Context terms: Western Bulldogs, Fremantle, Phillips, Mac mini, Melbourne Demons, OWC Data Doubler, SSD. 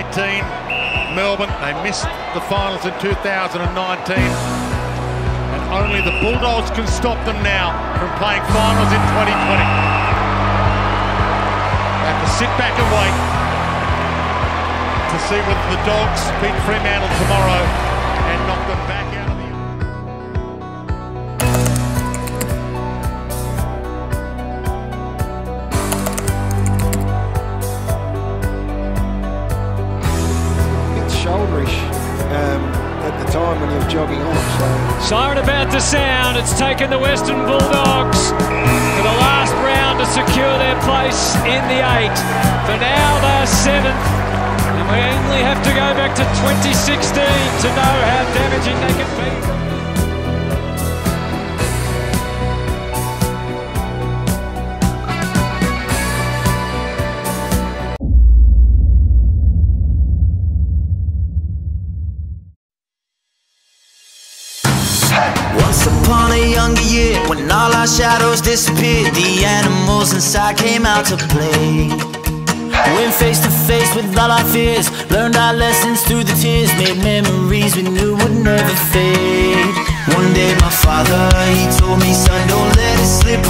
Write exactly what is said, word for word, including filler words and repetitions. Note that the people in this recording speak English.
twenty eighteen. Melbourne, they missed the finals in two thousand nineteen. And only the Bulldogs can stop them now from playing finals in twenty twenty. They have to sit back and wait to see whether the Dogs beat Fremantle tomorrow and knock them back out. Shoulderish um, at the time when he was jogging on. So. Siren about to sound. It's taken the Western Bulldogs for the last round to secure their place in the eight. For now they're seventh, and we only have to go back to twenty sixteen to know how damaging they can be. Once upon a younger year, when all our shadows disappeared, the animals inside came out to play. Went face to face with all our fears, learned our lessons through the tears, made memories we knew would never fade. One day my father, he told me, son, don't let it slip